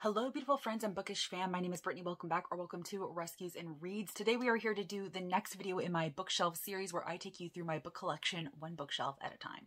Hello beautiful friends and bookish fam, my name is Brittany. Welcome back or welcome to Rescues and Reads. Today we are here to do the next video in my bookshelf series where I take you through my book collection one bookshelf at a time.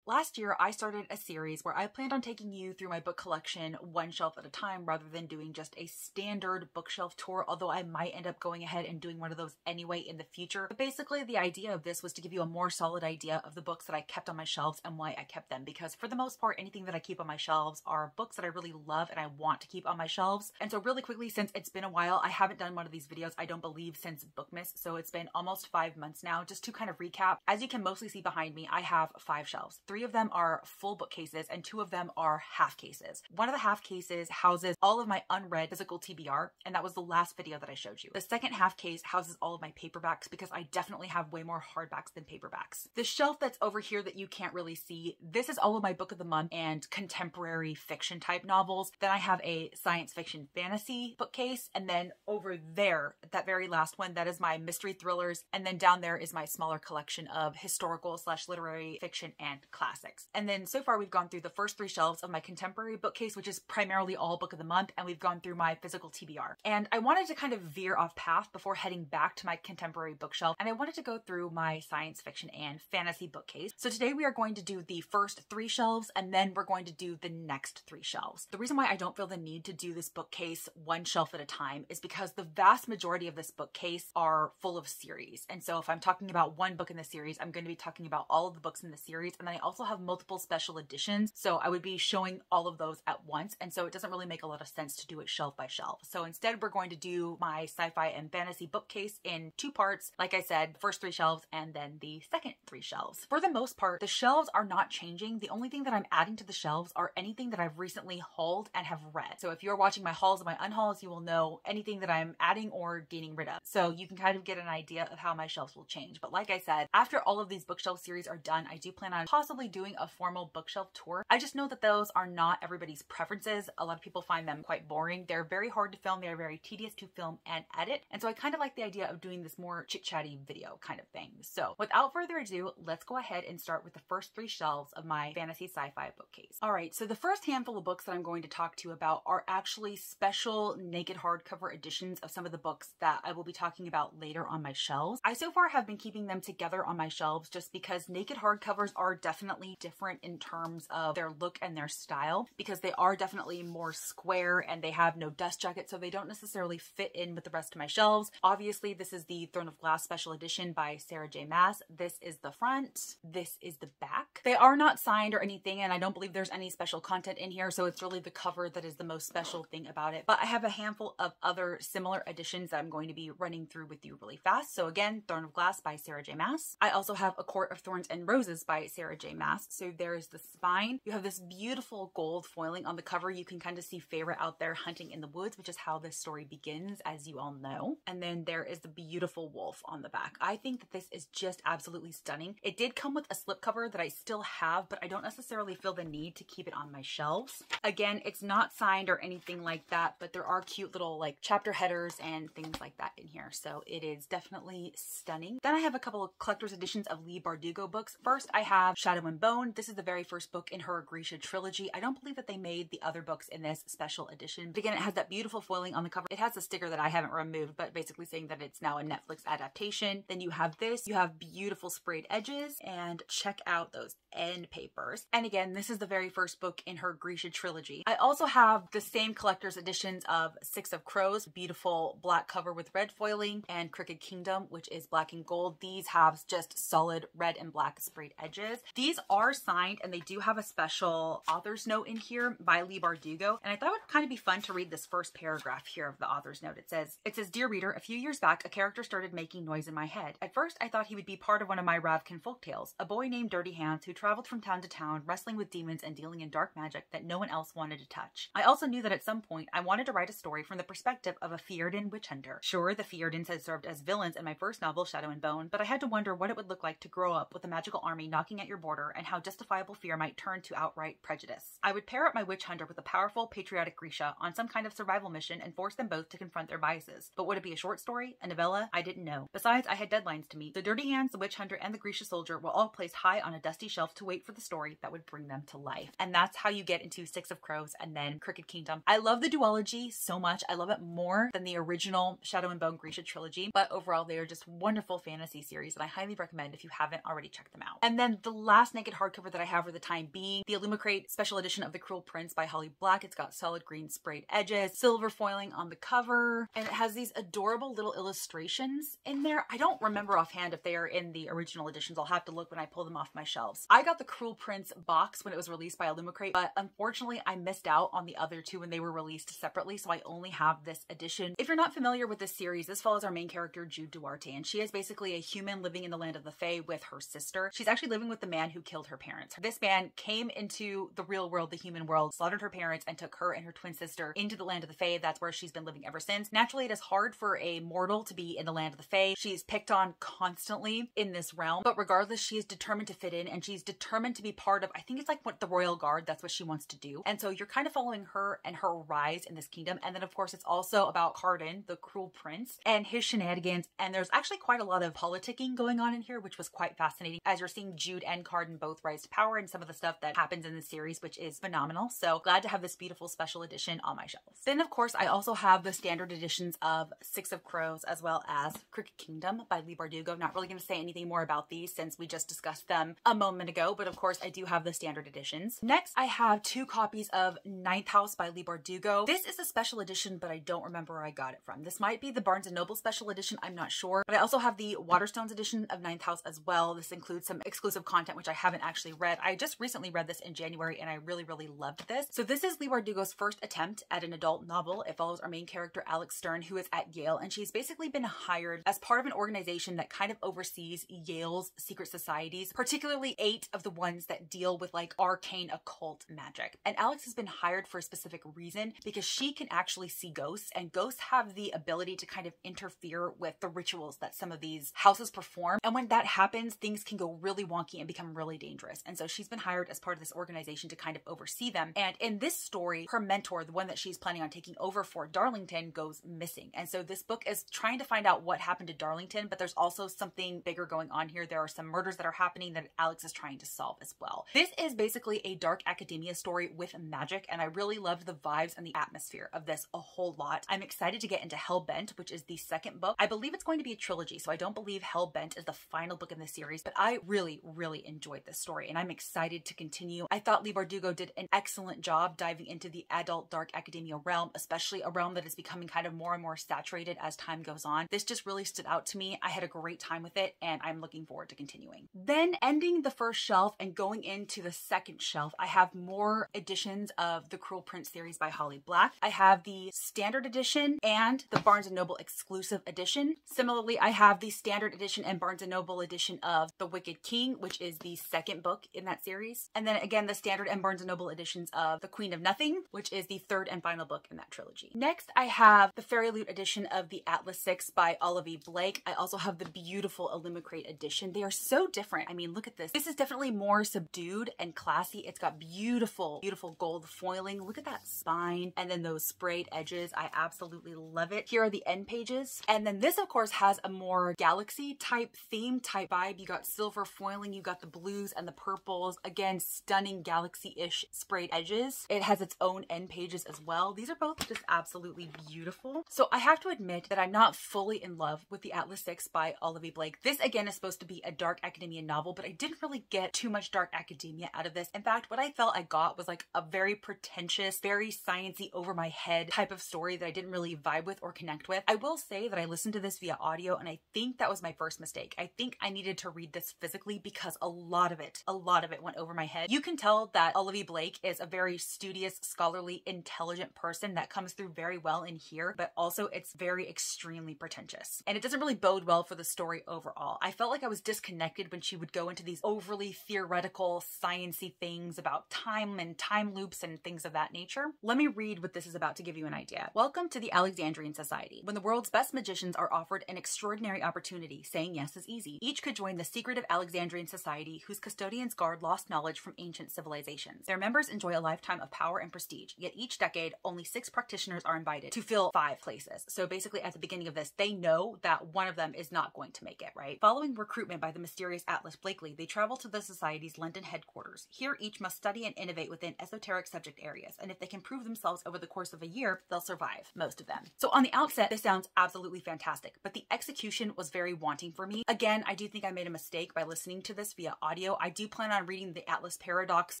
Last year I started a series where I planned on taking you through my book collection one shelf at a time rather than doing just a standard bookshelf tour, although I might end up going ahead and doing one of those anyway in the future. But basically the idea of this was to give you a more solid idea of the books that I kept on my shelves and why I kept them, because for the most part anything that I keep on my shelves are books that I really love and I want to keep on my shelves. And so really quickly, since it's been a while, I haven't done one of these videos I don't believe since Bookmas, so it's been almost 5 months now. Just to kind of recap, as you can mostly see behind me, I have 5 shelves. 3 of them are full bookcases and 2 of them are half cases. One of the half cases houses all of my unread physical TBR, and that was the last video that I showed you. The second half case houses all of my paperbacks because I definitely have way more hardbacks than paperbacks. The shelf that's over here that you can't really see, this is all of my book of the month and contemporary fiction type novels. Then I have a science fiction fantasy bookcase, and then over there, that very last one, that is my mystery thrillers, and then down there is my smaller collection of historical / literary fiction and classics. And then so far we've gone through the first 3 shelves of my contemporary bookcase, which is primarily all book of the month, and we've gone through my physical TBR. And I wanted to kind of veer off path before heading back to my contemporary bookshelf, and I wanted to go through my science fiction and fantasy bookcase. So today we are going to do the first 3 shelves, and then we're going to do the next 3 shelves. The reason why I don't feel the need to do this bookcase one shelf at a time is because the vast majority of this bookcase are full of series. And so if I'm talking about one book in the series, I'm going to be talking about all of the books in the series, and then I also have multiple special editions, so I would be showing all of those at once, and so it doesn't really make a lot of sense to do it shelf by shelf. So instead we're going to do my sci-fi and fantasy bookcase in 2 parts. Like I said, first 3 shelves and then the second 3 shelves. For the most part, the shelves are not changing. The only thing that I'm adding to the shelves are anything that I've recently hauled and have read. So if you're watching my hauls and my unhauls, you will know anything that I'm adding or getting rid of. So you can kind of get an idea of how my shelves will change. But like I said, after all of these bookshelf series are done, I do plan on possibly doing a formal bookshelf tour. I just know that those are not everybody's preferences. A lot of people find them quite boring. They're very hard to film. They're very tedious to film and edit. And so I kind of like the idea of doing this more chit-chatty video kind of thing. So without further ado, let's go ahead and start with the first 3 shelves of my fantasy sci-fi bookcase. All right, so the first handful of books that I'm going to talk to you about are actually special naked hardcover editions of some of the books that I will be talking about later on my shelves. I so far have been keeping them together on my shelves just because naked hardcovers are definitely different in terms of their look and their style, because they are definitely more square and they have no dust jacket, so they don't necessarily fit in with the rest of my shelves. Obviously, this is the Throne of Glass special edition by Sarah J Maas. This is the front. This is the back. They are not signed or anything, and I don't believe there's any special content in here, so it's really the cover that is the most special thing about it. But I have a handful of other similar editions that I'm going to be running through with you really fast. So again, Throne of Glass by Sarah J Maas. I also have A Court of Thorns and Roses by Sarah J Maas. So there's the spine. You have this beautiful gold foiling on the cover. You can kind of see Feyre out there hunting in the woods, which is how this story begins, as you all know. And then there is the beautiful wolf on the back. I think that this is just absolutely stunning. It did come with a slipcover that I still have, but I don't necessarily feel the need to keep it on my shelves. Again, it's not signed or anything like that, but there are cute little like chapter headers and things like that in here. So it is definitely stunning. Then I have a couple of collector's editions of Leigh Bardugo books. First, I have Shadow and Bone. This is the very first book in her Grisha trilogy. I don't believe that they made the other books in this special edition. But again, it has that beautiful foiling on the cover. It has a sticker that I haven't removed, but basically saying that it's now a Netflix adaptation. Then you have this. You have beautiful sprayed edges, and check out those end papers. And again, this is the very first book in her Grisha trilogy. I also have the same collector's editions of Six of Crows, beautiful black cover with red foiling, and Crooked Kingdom, which is black and gold. These have just solid red and black sprayed edges. These are signed, and they do have a special author's note in here by Leigh Bardugo, and I thought it would kind of be fun to read this first paragraph here of the author's note. It says, "Dear reader, a few years back, a character started making noise in my head. At first, I thought he would be part of one of my Ravkin folktales, a boy named Dirty Hands who traveled from town to town, wrestling with demons and dealing in dark magic that no one else wanted to touch. I also knew that at some point, I wanted to write a story from the perspective of a Fjerdin witch hunter. Sure, the Fjerdians had served as villains in my first novel, Shadow and Bone, but I had to wonder what it would look like to grow up with a magical army knocking at your border order and how justifiable fear might turn to outright prejudice. I would pair up my witch hunter with a powerful, patriotic Grisha on some kind of survival mission and force them both to confront their biases. But would it be a short story? A novella? I didn't know. Besides, I had deadlines to meet. The Dirty Hands, the Witch Hunter, and the Grisha Soldier were all placed high on a dusty shelf to wait for the story that would bring them to life. And that's how you get into Six of Crows and then Crooked Kingdom. I love the duology so much. I love it more than the original Shadow and Bone Grisha trilogy, but overall they are just wonderful fantasy series and I highly recommend if you haven't already checked them out. And then the last naked hardcover that I have for the time being, the Illumicrate special edition of The Cruel Prince by Holly Black. It's got solid green sprayed edges, silver foiling on the cover, and it has these adorable little illustrations in there. I don't remember offhand if they are in the original editions. I'll have to look when I pull them off my shelves. I got The Cruel Prince box when it was released by Illumicrate, but unfortunately I missed out on the other two when they were released separately, so I only have this edition. If you're not familiar with this series, this follows our main character Jude Duarte, and she is basically a human living in the land of the Fae with her sister. She's actually living with the man who killed her parents. This man came into the real world, the human world, slaughtered her parents, and took her and her twin sister into the land of the Fae. That's where she's been living ever since. Naturally, it is hard for a mortal to be in the land of the Fae. She's picked on constantly in this realm, but regardless, she is determined to fit in, and she's determined to be part of, I think it's like what the Royal Guard, that's what she wants to do. And so you're kind of following her and her rise in this kingdom. And then of course, it's also about Cardan, the Cruel Prince, and his shenanigans. And there's actually quite a lot of politicking going on in here, which was quite fascinating, as you're seeing Jude and Cardan both rise to power and some of the stuff that happens in the series, which is phenomenal. So glad to have this beautiful special edition on my shelves. Then of course, I also have the standard editions of Six of Crows as well as Crooked Kingdom by Leigh Bardugo. Not really going to say anything more about these since we just discussed them a moment ago, but of course I do have the standard editions. Next, I have two copies of Ninth House by Leigh Bardugo. This is a special edition, but I don't remember where I got it from. This might be the Barnes & Noble special edition, I'm not sure, but I also have the Waterstones edition of Ninth House as well. This includes some exclusive content, which I haven't actually read. I just recently read this in January and I really, really loved this. So this is Leigh Bardugo's first attempt at an adult novel. It follows our main character, Alex Stern, who is at Yale, and she's basically been hired as part of an organization that kind of oversees Yale's secret societies, particularly 8 of the ones that deal with like arcane occult magic. And Alex has been hired for a specific reason because she can actually see ghosts, and ghosts have the ability to kind of interfere with the rituals that some of these houses perform. And when that happens, things can go really wonky and become really dangerous. And so she's been hired as part of this organization to kind of oversee them. And in this story, her mentor, the one that she's planning on taking over for, Darlington, goes missing. And so this book is trying to find out what happened to Darlington, but there's also something bigger going on here. There are some murders that are happening that Alex is trying to solve as well. This is basically a dark academia story with magic, and I really loved the vibes and the atmosphere of this a whole lot. I'm excited to get into Hellbent, which is the second book. I believe it's going to be a trilogy, so I don't believe Hellbent is the final book in the series, but I really, really enjoyed this story, and I'm excited to continue. I thought Leigh Bardugo did an excellent job diving into the adult dark academia realm, especially a realm that is becoming kind of more and more saturated as time goes on. This just really stood out to me. I had a great time with it, and I'm looking forward to continuing. Then ending the first shelf and going into the second shelf, I have more editions of The Cruel Prince series by Holly Black. I have the standard edition and the Barnes & Noble exclusive edition. Similarly, I have the standard edition and Barnes & Noble edition of The Wicked King, which is the second book in that series. And then again, the standard and Barnes & Noble editions of The Queen of Nothing, which is the third and final book in that trilogy. Next, I have the Fairy Loot edition of The Atlas Six by Olivie Blake. I also have the beautiful Illumicrate edition. They are so different. I mean, look at this. This is definitely more subdued and classy. It's got beautiful, beautiful gold foiling. Look at that spine and then those sprayed edges. I absolutely love it. Here are the end pages. And then this, of course, has a more galaxy type theme, type vibe. You got silver foiling, you got the blues and the purples. Again, stunning galaxy-ish sprayed edges. It has its own end pages as well. These are both just absolutely beautiful. So I have to admit that I'm not fully in love with The Atlas Six by Olivie Blake. This, again, is supposed to be a dark academia novel, but I didn't really get too much dark academia out of this. In fact, what I felt I got was like a very pretentious, very science-y, over my head type of story that I didn't really vibe with or connect with. I will say that I listened to this via audio, and I think that was my first mistake. I think I needed to read this physically because a lot of it went over my head. You can tell that Olivie Blake is a very studious, scholarly, intelligent person that comes through very well in here, but also it's very extremely pretentious. And it doesn't really bode well for the story overall. I felt like I was disconnected when she would go into these overly theoretical, science-y things about time and time loops and things of that nature. Let me read what this is about to give you an idea. Welcome to the Alexandrian Society. When the world's best magicians are offered an extraordinary opportunity, saying yes is easy. Each could join the secretive Alexandrian Society, whose custodians guard lost knowledge from ancient civilizations. Their members enjoy a lifetime of power and prestige, yet each decade, only 6 practitioners are invited to fill 5 places. So basically at the beginning of this, they know that one of them is not going to make it, right? Following recruitment by the mysterious Atlas Blakely, they travel to the Society's London headquarters. Here, each must study and innovate within esoteric subject areas, and if they can prove themselves over the course of a year, they'll survive, most of them. So on the outset, this sounds absolutely fantastic, but the execution was very wanting for me. Again, I do think I made a mistake by listening to this via audio. I do plan on reading The Atlas Paradox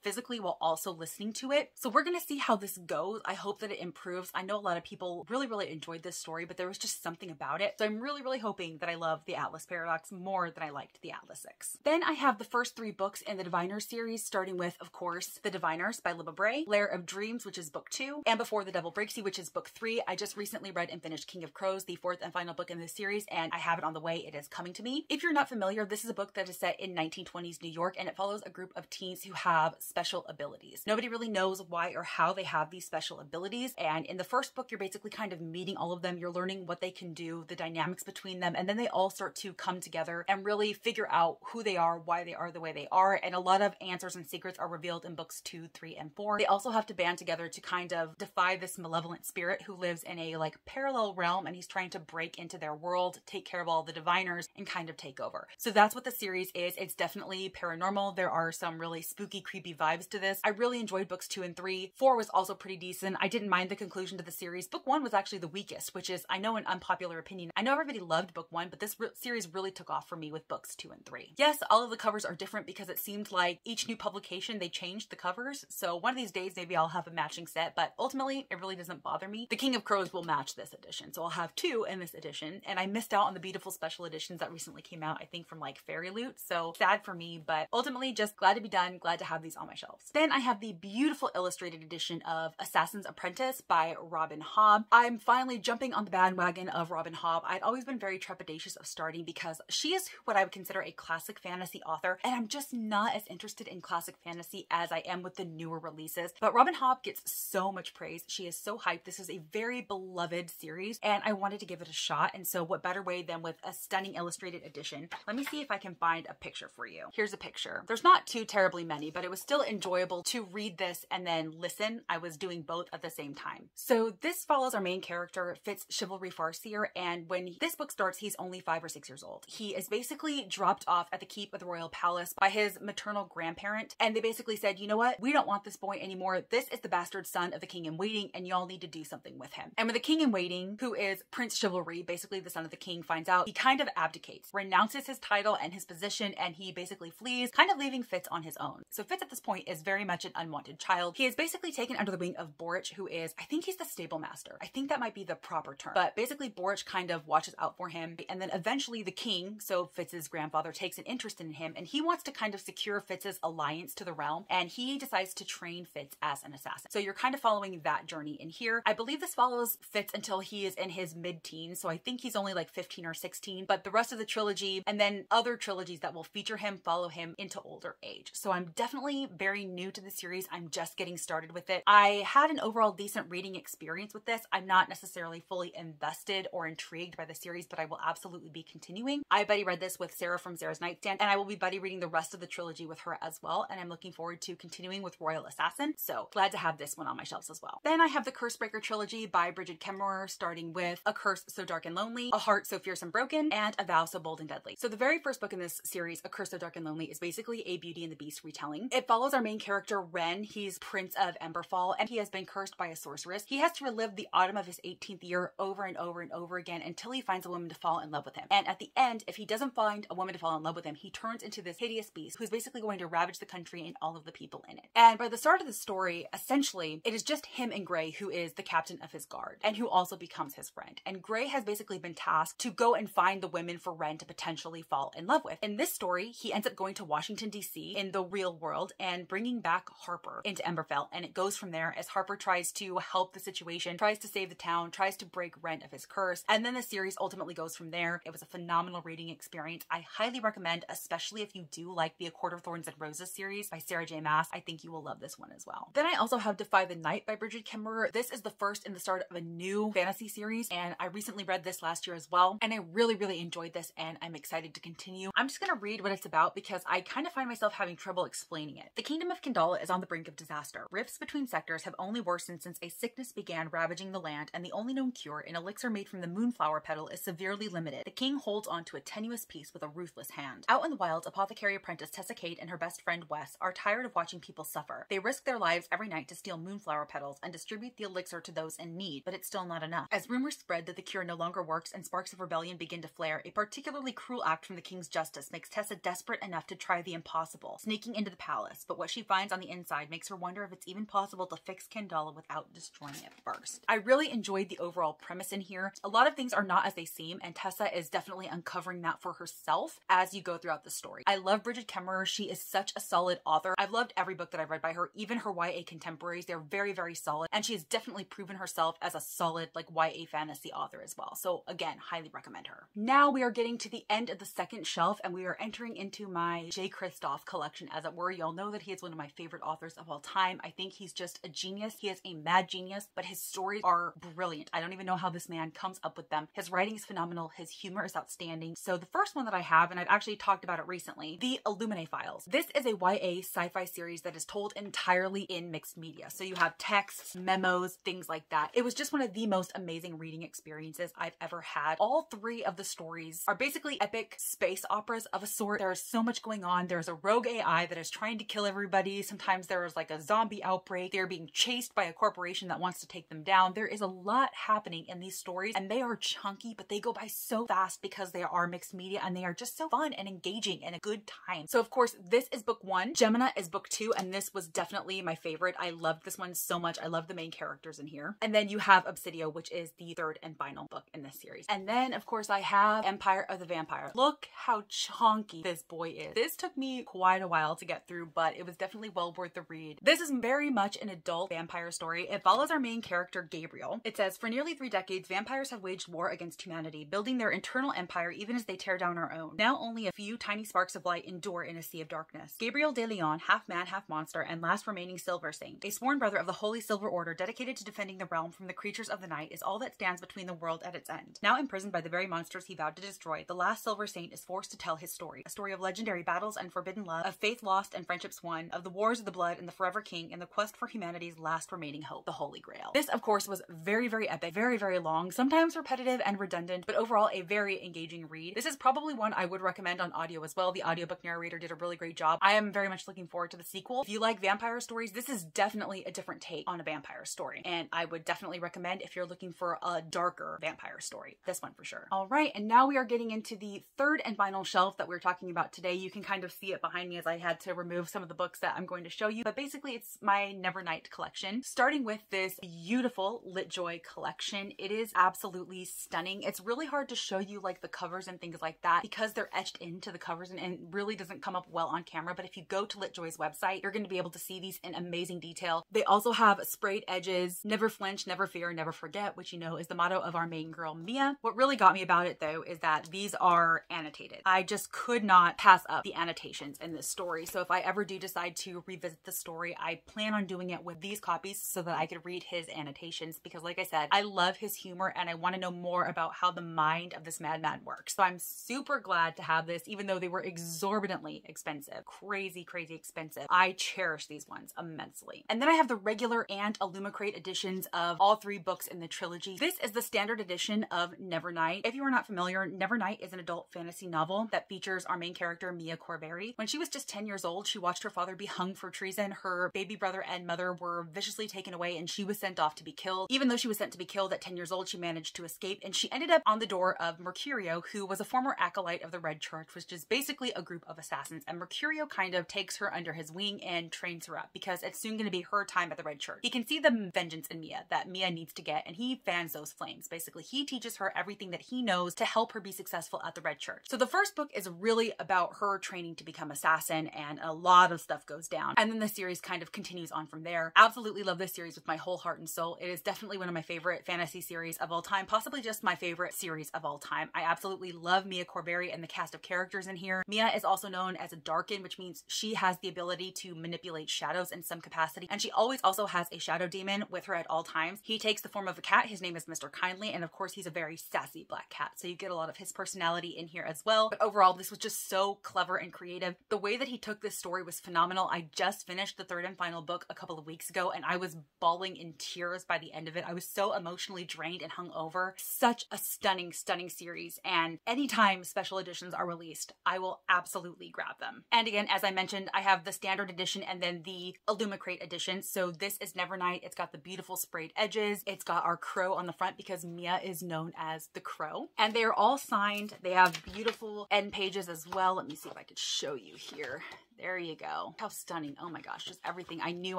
physically while also listening to it. So we're gonna see how this goes. I hope that it improves. I know a lot of people really enjoyed this story, but there was just something about it. So I'm really hoping that I love The Atlas Paradox more than I liked The Atlas Six. Then I have the first 3 books in the Diviners series, starting with, of course, The Diviners by Libba Bray, Lair of Dreams, which is book 2, and Before the Devil Breaks You, which is book 3. I just recently read and finished King of Crows, the 4th and final book in this series, and I have it on the way. It is coming to me. If you're not familiar, this is a book that is set in 1920s New York, and it follows a group of teens who have special abilities. Nobody really knows why or how they have these special abilities, and in the first book, you're basically kind of meeting all of them. You're learning what they can do, the dynamics between them, and then they all start to come together and really figure out who they are, why they are the way they are, and a lot of answers and secrets are revealed in books 2, 3, and 4. They also have to band together to kind of defy this malevolent spirit who lives in a like parallel realm, and he's trying to break into their world, take care of all the diviners, and kind of take over. So that's what the series is. It's definitely paranormal. There are some really spooky, creepy vibes to this. I really enjoyed books 2 and 3. 4 was also pretty decent. I didn't mind the conclusion to the series. Book 1 was actually the weakest, which is, I know, an unpopular opinion. I know everybody loved book 1, but this series really took off for me with books 2 and 3. Yes, all of the covers are different because it seemed like each new publication, they changed the covers. So one of these days, maybe I'll have a matching set, but ultimately it really doesn't bother me. The King of Crows will match this edition. So I'll have 2 in this edition, and I missed out on the beautiful special editions that recently came out, I think from like Fairy Loot. So sad for me, but ultimately just glad to be done, glad to have these on my shelves. Then I have the beautiful illustrated edition of Assassin's Apprentice by Robin Hobb. I'm finally jumping on the bandwagon of Robin Hobb. I'd always been very trepidatious of starting because she is what I would consider a classic fantasy author, and I'm just not as interested in classic fantasy as I am with the newer releases. But Robin Hobb gets so much praise. She is so hyped. This is a very beloved series, and I wanted to give it a shot, and so what better way than with a stunning illustrated edition. Let me see if I can find a picture for you. Here's a picture. There's not too terribly many, but it was still enjoyable to read this and then listen. I was doing both at the same time. So this follows our main character, Fitz Chivalry Farseer, and when this book starts, he's only 5 or 6 years old. He is basically dropped off at the keep of the royal palace by his maternal grandparent, and they basically said, you know what? We don't want this boy anymore. This is the bastard son of the king-in-waiting, and y'all need to do something with him. And when the king-in-waiting, who is Prince Chivalry, basically the son of the king, finds out, he kind of abdicates, renounces his title and his position, and he basically flees, kind of leaving Fitz on his own. So Fitz at this point is very much an unwanted child. He is basically taken under the wing of Borich, who is, I think he's the stable master. I think that might be the proper term, but basically Borich kind of watches out for him, and then eventually the king, so Fitz's grandfather, takes an interest in him, and he wants to kind of secure Fitz's alliance to the realm, and he decides to train Fitz as an assassin. So you're kind of following that journey in here. I believe this follows Fitz until he is in his mid-teens, so I think he's only like 15 or 16, but the rest of the trilogy and then other trilogies that will feature him follow him into older age. So I'm definitely very new to the series. I'm just getting started with it. I had an overall decent reading experience with this. I'm not necessarily fully invested or intrigued by the series, but I will absolutely be continuing. I buddy read this with Sarah from Sarah's Nightstand, and I will be buddy reading the rest of the trilogy with her as well, and I'm looking forward to continuing with Royal Assassin, so glad to have this one on my shelves as well. Then I have the Cursebreaker trilogy by Bridget Kemmerer, starting with A Curse So Dark and Lonely, A Heart So Fierce and Broken, and A Vow So Bold and Deadly. So the very first book in this series, A Curse So Dark and Lonely, is basically a Beauty and the Beast retelling. It follows our main character, Ren. He's Prince of Emberfall, and he has been cursed by a sorceress. He has to relive the autumn of his 18th year over and over and over again until he finds a woman to fall in love with him. And at the end, if he doesn't find a woman to fall in love with him, he turns into this hideous beast who's basically going to ravage the country and all of the people in it. And by the start of the story, essentially, it is just him and Grey, who is the captain of his guard and who also becomes his friend. And Grey has basically been tasked to go and find the women for Ren to potentially fall in love with. In this story, he ends up going to Washington, D.C. in the real world and bringing back Harper into Emberfell, and it goes from there as Harper tries to help the situation, tries to save the town, tries to break Ren of his curse, and then the series ultimately goes from there. It was a phenomenal reading experience. I highly recommend, especially if you do like the A Court of Thorns and Roses series by Sarah J Maas. I think you will love this one as well. Then I also have Defy the Night by Bridget Kemmerer. This is the first in the start of a new fantasy series, and I recently read this last year as well, and I really enjoyed this, and I'm excited to continue. I'm just gonna read what it's about because because I kind of find myself having trouble explaining it. The Kingdom of Kandala is on the brink of disaster. Rifts between sectors have only worsened since a sickness began ravaging the land, and the only known cure, an elixir made from the moonflower petal, is severely limited. The king holds on to a tenuous piece with a ruthless hand. Out in the wild, apothecary apprentice Tessa Kate and her best friend Wes are tired of watching people suffer. They risk their lives every night to steal moonflower petals and distribute the elixir to those in need, but it's still not enough. As rumors spread that the cure no longer works and sparks of rebellion begin to flare, a particularly cruel act from the king's justice makes Tessa desperate enough to try the impossible, sneaking into the palace, but what she finds on the inside makes her wonder if it's even possible to fix Kandala without destroying it first. I really enjoyed the overall premise in here. A lot of things are not as they seem, and Tessa is definitely uncovering that for herself as you go throughout the story. I love Bridget Kemmerer. She is such a solid author. I've loved every book that I've read by her, even her YA contemporaries. They're very, very solid, and she has definitely proven herself as a solid, like, YA fantasy author as well. So again, highly recommend her. Now we are getting to the end of the second shelf, and we are entering into my J. Kristoff collection, as it were. Y'all know that he is one of my favorite authors of all time. I think he's just a genius. He is a mad genius, but his stories are brilliant. I don't even know how this man comes up with them. His writing is phenomenal. His humor is outstanding. So the first one that I have, and I've actually talked about it recently, The Illuminae Files. This is a YA sci-fi series that is told entirely in mixed media. So you have texts, memos, things like that. It was just one of the most amazing reading experiences I've ever had. All three of the stories are basically epic space operas of a sort. There is so much going on. There's a rogue AI that is trying to kill everybody. Sometimes there is like a zombie outbreak. They're being chased by a corporation that wants to take them down. There is a lot happening in these stories, and they are chunky, but they go by so fast because they are mixed media, and they are just so fun and engaging and a good time. So of course, this is book one. Gemina is book two, and this was definitely my favorite. I loved this one so much. I love the main characters in here. And then you have Obsidio, which is the third and final book in this series. And then of course I have Empire of the Vampire. Look how chonky this boy is. This took me quite a while to get through, but it was definitely well worth the read. This is very much an adult vampire story. It follows our main character, Gabriel. It says, for nearly 3 decades, vampires have waged war against humanity, building their internal empire even as they tear down our own. Now only a few tiny sparks of light endure in a sea of darkness. Gabriel de Leon, half man, half monster, and last remaining Silver Saint, a sworn brother of the Holy Silver Order dedicated to defending the realm from the creatures of the night, is all that stands between the world at its end. Now imprisoned by the very monsters he vowed to destroy, the last Silver Saint is forced to tell his story, a story of legendary battles and forbidden love, of faith lost and friendships won, of the wars of the blood and the forever king, and the quest for humanity's last remaining hope, the Holy Grail. This, of course, was very, very epic, very, very long, sometimes repetitive and redundant, but overall a very engaging read. This is probably one I would recommend on audio as well. The audiobook narrator did a really great job. I am very much looking forward to the sequel. If you like vampire stories, this is definitely a different take on a vampire story, and I would definitely recommend if you're looking for a darker vampire story. This one for sure. All right, and now we are getting into the third and final shelf that we're talking about today. You can kind of see it behind me as I had to remove some of the books that I'm going to show you, but basically it's my Nevernight collection, starting with this beautiful Litjoy collection. It is absolutely stunning. It's really hard to show you like the covers and things like that because they're etched into the covers, and really doesn't come up well on camera, but if you go to Litjoy's website, you're going to be able to see these in amazing detail. They also have sprayed edges, never flinch, never fear, never forget, which you know is the motto of our main girl, Mia. What really got me about it though is that these are annotated. I just could not pass up the annotations in this story. So if I ever do decide to revisit the story, I plan on doing it with these copies so that I could read his annotations, because like I said, I love his humor and I want to know more about how the mind of this madman works. So I'm super glad to have this, even though they were exorbitantly expensive. Crazy, crazy expensive. I cherish these ones immensely. And then I have the regular and Illumicrate editions of all three books in the trilogy. This is the standard edition of Nevernight. If you are not familiar, Nevernight is an adult fantasy novel that features our main character, Mia Corberry. When she was just 10 years old, she watched her father be hung for treason. Her baby brother and mother were viciously taken away, and she was sent off to be killed. Even though she was sent to be killed at 10 years old, she managed to escape, and she ended up on the door of Mercurio, who was a former acolyte of the Red Church, which is basically a group of assassins. And Mercurio kind of takes her under his wing and trains her up, because it's soon going to be her time at the Red Church. He can see the vengeance in Mia that Mia needs to get, and he fans those flames. Basically, he teaches her everything that he knows to help her be successful at the Red Church. So the first book is really about her training to become assassin, and a lot of stuff goes down. And then the series kind of continues on from there. Absolutely love this series with my whole heart and soul. It is definitely one of my favorite fantasy series of all time, possibly just my favorite series of all time. I absolutely love Mia Corberry and the cast of characters in here. Mia is also known as a Darken, which means she has the ability to manipulate shadows in some capacity, and she always also has a shadow demon with her at all times. He takes the form of a cat. His name is Mr. Kindly, and of course he's a very sassy black cat, so you get a lot of his personality in here as well. But overall, this was just so clever clever and creative. The way that he took this story was phenomenal. I just finished the third and final book a couple of weeks ago and I was bawling in tears by the end of it. I was so emotionally drained and hungover. Such a stunning, stunning series, and anytime special editions are released, I will absolutely grab them. And again, as I mentioned, I have the standard edition and then the Illumicrate edition. So this is Nevernight. It's got the beautiful sprayed edges. It's got our crow on the front because Mia is known as the Crow. And they are all signed. They have beautiful end pages as well. Let me see if I could show you here. There you go. How stunning. Oh my gosh, just everything. I knew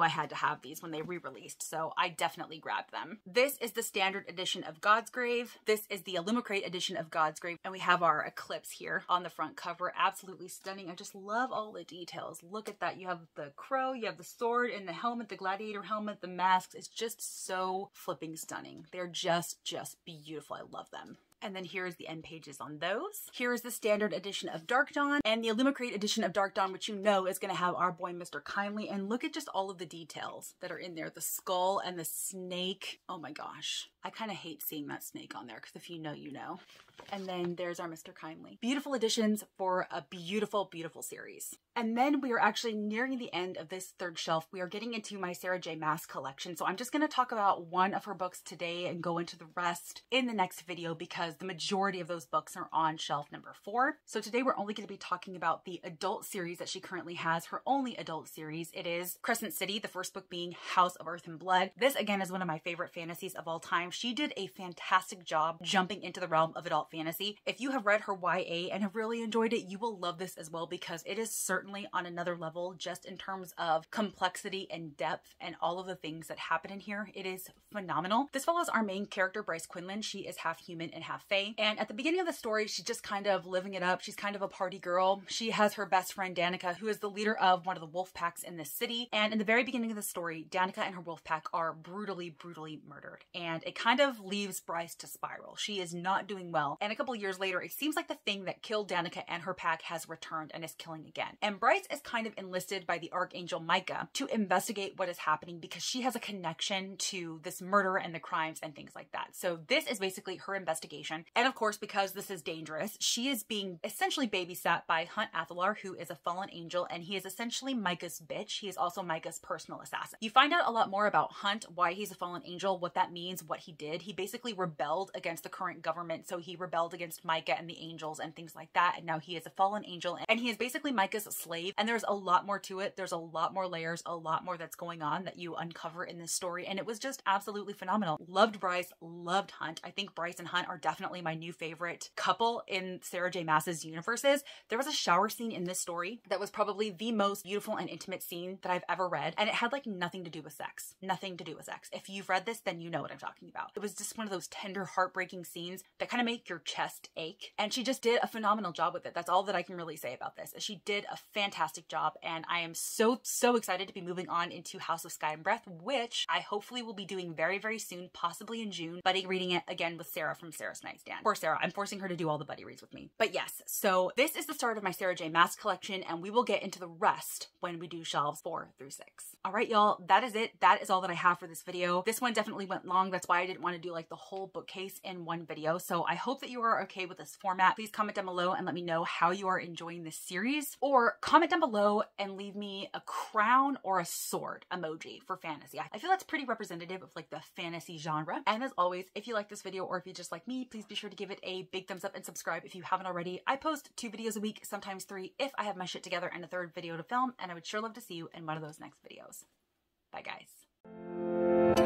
I had to have these when they re-released, so I definitely grabbed them. This is the standard edition of God's Grave. This is the Illumicrate edition of God's Grave. And we have our eclipse here on the front cover. Absolutely stunning. I just love all the details. Look at that. You have the crow, you have the sword and the helmet, the gladiator helmet, the masks. It's just so flipping stunning. They're just beautiful. I love them. And then here's the end pages on those. Here is the standard edition of Dark Dawn and the Illumicrate edition of Dark Dawn, which you know is gonna have our boy, Mr. Kindly. And look at just all of the details that are in there. The skull and the snake. Oh my gosh. I kind of hate seeing that snake on there because if you know, you know. And then there's our Mr. Kindly. Beautiful editions for a beautiful, beautiful series. And then we are actually nearing the end of this third shelf. We are getting into my Sarah J Maas collection. So I'm just gonna talk about one of her books today and go into the rest in the next video because the majority of those books are on shelf number 4. So today we're only going to be talking about the adult series that she currently has, her only adult series. It is Crescent City, the first book being House of Earth and Blood. This again is one of my favorite fantasies of all time. She did a fantastic job jumping into the realm of adult fantasy. If you have read her YA and have really enjoyed it, you will love this as well because it is certainly on another level just in terms of complexity and depth and all of the things that happen in here. It is phenomenal. This follows our main character, Bryce Quinlan. She is half human and half Faye. And at the beginning of the story, she's just kind of living it up. She's kind of a party girl. She has her best friend Danica, who is the leader of one of the wolf packs in this city. And in the very beginning of the story, Danica and her wolf pack are brutally, brutally murdered. And it kind of leaves Bryce to spiral. She is not doing well. And a couple years later, it seems like the thing that killed Danica and her pack has returned and is killing again. And Bryce is kind of enlisted by the Archangel Micah to investigate what is happening because she has a connection to this murder and the crimes and things like that. So this is basically her investigation. And of course, because this is dangerous, she is being essentially babysat by Hunt Athalar, who is a fallen angel, and he is essentially Micah's bitch. He is also Micah's personal assassin. You find out a lot more about Hunt, why he's a fallen angel, what that means, what he did. He basically rebelled against the current government, so he rebelled against Micah and the angels and things like that, and now he is a fallen angel, and he is basically Micah's slave, and there's a lot more to it. There's a lot more layers, a lot more that's going on that you uncover in this story, and it was just absolutely phenomenal. Loved Bryce, loved Hunt. I think Bryce and Hunt are definitely my new favorite couple in Sarah J Maas's universes. There was a shower scene in this story that was probably the most beautiful and intimate scene that I've ever read. And it had like nothing to do with sex, nothing to do with sex. If you've read this, then you know what I'm talking about. It was just one of those tender, heartbreaking scenes that kind of make your chest ache. And she just did a phenomenal job with it. That's all that I can really say about this. She did a fantastic job. And I am so excited to be moving on into House of Sky and Breath, which I hopefully will be doing very, very soon, possibly in June, buddy reading it again with Sarah from Sarah's Nightstand. Poor Sarah, I'm forcing her to do all the buddy reads with me. But yes, so this is the start of my Sarah J Maas collection, and we will get into the rest when we do shelves 4 through 6. All right, y'all, that is it. That is all that I have for this video. This one definitely went long. That's why I didn't want to do like the whole bookcase in one video. So I hope that you are okay with this format. Please comment down below and let me know how you are enjoying this series, or comment down below and leave me a crown or a sword emoji for fantasy. I feel that's pretty representative of like the fantasy genre. And as always, if you like this video or if you just like me, please be sure to give it a big thumbs up and subscribe if you haven't already. I post 2 videos a week, sometimes 3 if I have my shit together and a 3rd video to film, and I would sure love to see you in one of those next videos. Bye guys.